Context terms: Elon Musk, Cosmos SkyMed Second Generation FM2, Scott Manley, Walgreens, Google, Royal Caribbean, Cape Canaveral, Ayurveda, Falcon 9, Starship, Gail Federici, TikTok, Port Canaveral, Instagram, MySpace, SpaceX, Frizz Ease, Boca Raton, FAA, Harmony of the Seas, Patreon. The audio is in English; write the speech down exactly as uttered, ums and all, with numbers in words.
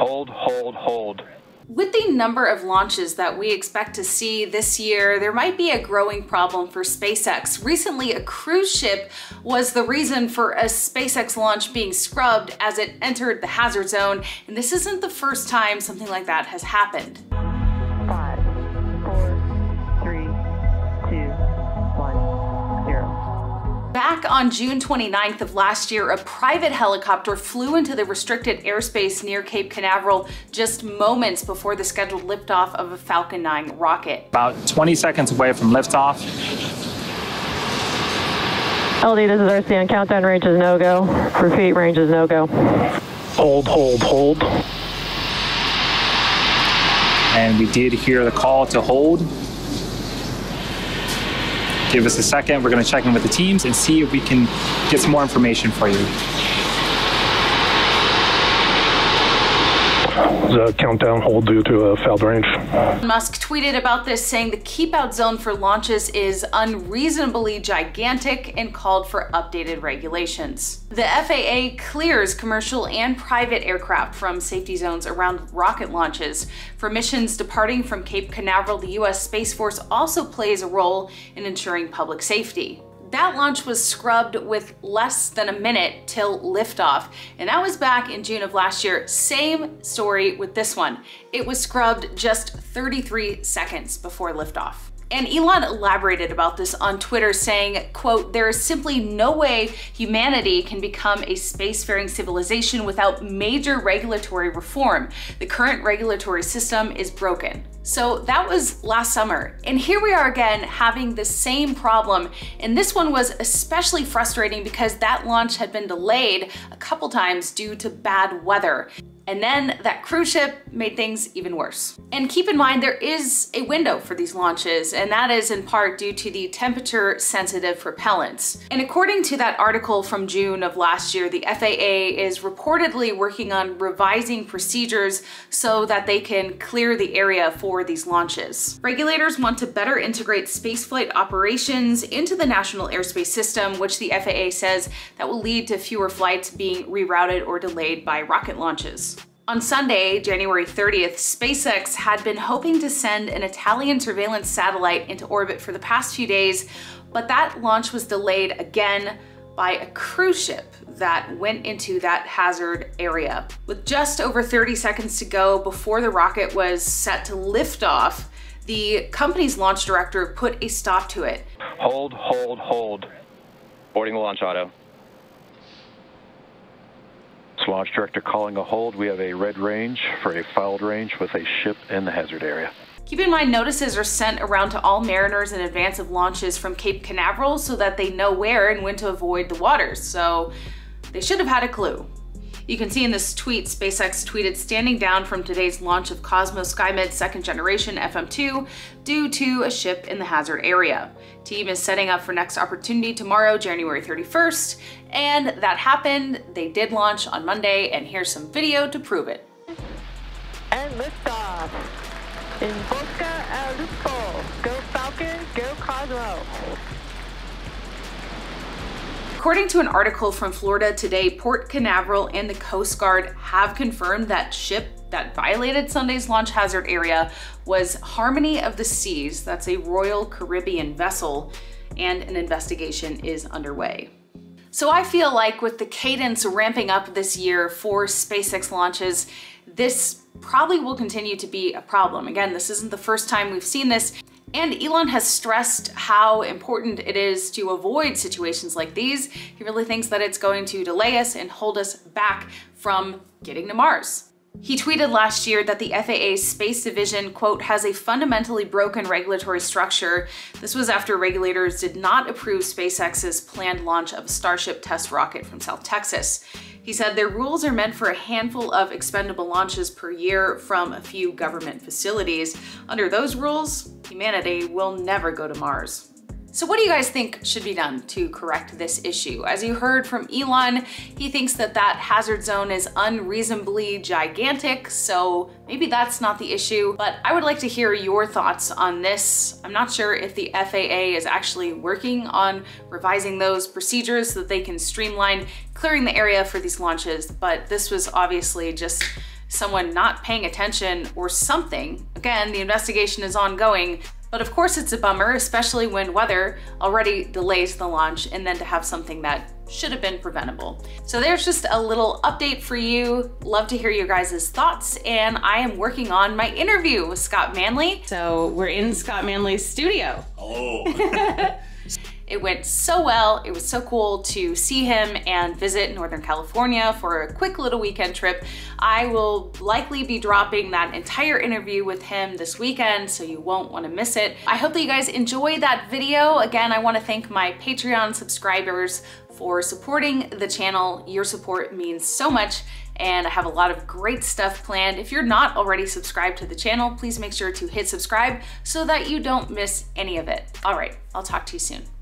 Hold, hold, hold. With the number of launches that we expect to see this year, there might be a growing problem for SpaceX. Recently, a cruise ship was the reason for a SpaceX launch being scrubbed as it entered the hazard zone, and this isn't the first time something like that has happened. Five, four, three, two, one, zero. Back on June twenty-ninth of last year, a private helicopter flew into the restricted airspace near Cape Canaveral just moments before the scheduled liftoff of a Falcon nine rocket. About twenty seconds away from liftoff. L D, this is R C on countdown range is no go. Repeat, range is no go. Hold, hold, hold. And we did hear the call to hold. Give us a second. We're going to check in with the teams and see if we can get some more information for you. The countdown hold due to a failed range. Musk tweeted about this, saying the keep-out zone for launches is unreasonably gigantic and called for updated regulations. The F A A clears commercial and private aircraft from safety zones around rocket launches. For missions departing from Cape Canaveral, the U S Space Force also plays a role in ensuring public safety. That launch was scrubbed with less than a minute till liftoff, and that was back in June of last year. Same story with this one. It was scrubbed just thirty-three seconds before liftoff. And Elon elaborated about this on Twitter, saying, quote, "There is simply no way humanity can become a spacefaring civilization without major regulatory reform. The current regulatory system is broken." So that was last summer. And here we are again having the same problem. And this one was especially frustrating because that launch had been delayed a couple times due to bad weather. And then that cruise ship made things even worse. And keep in mind, there is a window for these launches, and that is in part due to the temperature sensitive propellants. And according to that article from June of last year, the F A A is reportedly working on revising procedures so that they can clear the area for these launches. Regulators want to better integrate spaceflight operations into the national airspace system, which the F A A says that will lead to fewer flights being rerouted or delayed by rocket launches. On Sunday, January thirtieth, SpaceX had been hoping to send an Italian surveillance satellite into orbit for the past few days, but that launch was delayed again by a cruise ship that went into that hazard area. With just over thirty seconds to go before the rocket was set to lift off, the company's launch director put a stop to it. Hold, hold, hold. Boarding the launch auto. Launch director calling a hold. We have a red range for a filed range with a ship in the hazard area. Keep in mind, notices are sent around to all mariners in advance of launches from Cape Canaveral so that they know where and when to avoid the waters. So they should have had a clue. You can see in this tweet, SpaceX tweeted, "Standing down from today's launch of Cosmos SkyMed Second Generation F M two due to a ship in the hazard area. Team is setting up for next opportunity tomorrow, January thirty-first. And that happened. They did launch on Monday, and here's some video to prove it. And liftoff in Boca Raton. Go Falcon, go Cosmo. According to an article from Florida Today, Port Canaveral and the Coast Guard have confirmed that ship that violated Sunday's launch hazard area was Harmony of the Seas. That's a Royal Caribbean vessel, and an investigation is underway. So I feel like with the cadence ramping up this year for SpaceX launches, this probably will continue to be a problem. Again, this isn't the first time we've seen this. And Elon has stressed how important it is to avoid situations like these. He really thinks that it's going to delay us and hold us back from getting to Mars. He tweeted last year that the F A A's Space Division, quote, "has a fundamentally broken regulatory structure." This was after regulators did not approve SpaceX's planned launch of a Starship test rocket from South Texas. He said their rules are meant for a handful of expendable launches per year from a few government facilities. Under those rules, humanity will never go to Mars. So what do you guys think should be done to correct this issue? As you heard from Elon, he thinks that that hazard zone is unreasonably gigantic, so maybe that's not the issue, but I would like to hear your thoughts on this. I'm not sure if the F A A is actually working on revising those procedures so that they can streamline clearing the area for these launches, but this was obviously just someone not paying attention or something. Again, the investigation is ongoing, but of course it's a bummer, especially when weather already delays the launch and then to have something that should have been preventable. So there's just a little update for you. Love to hear your guys' thoughts. And I am working on my interview with Scott Manley. So we're in Scott Manley's studio. Oh. It went so well. It was so cool to see him and visit Northern California for a quick little weekend trip. I will likely be dropping that entire interview with him this weekend, so you won't want to miss it. I hope that you guys enjoy that video. Again, I want to thank my Patreon subscribers for supporting the channel. Your support means so much, and I have a lot of great stuff planned. If you're not already subscribed to the channel, please make sure to hit subscribe so that you don't miss any of it. All right, I'll talk to you soon.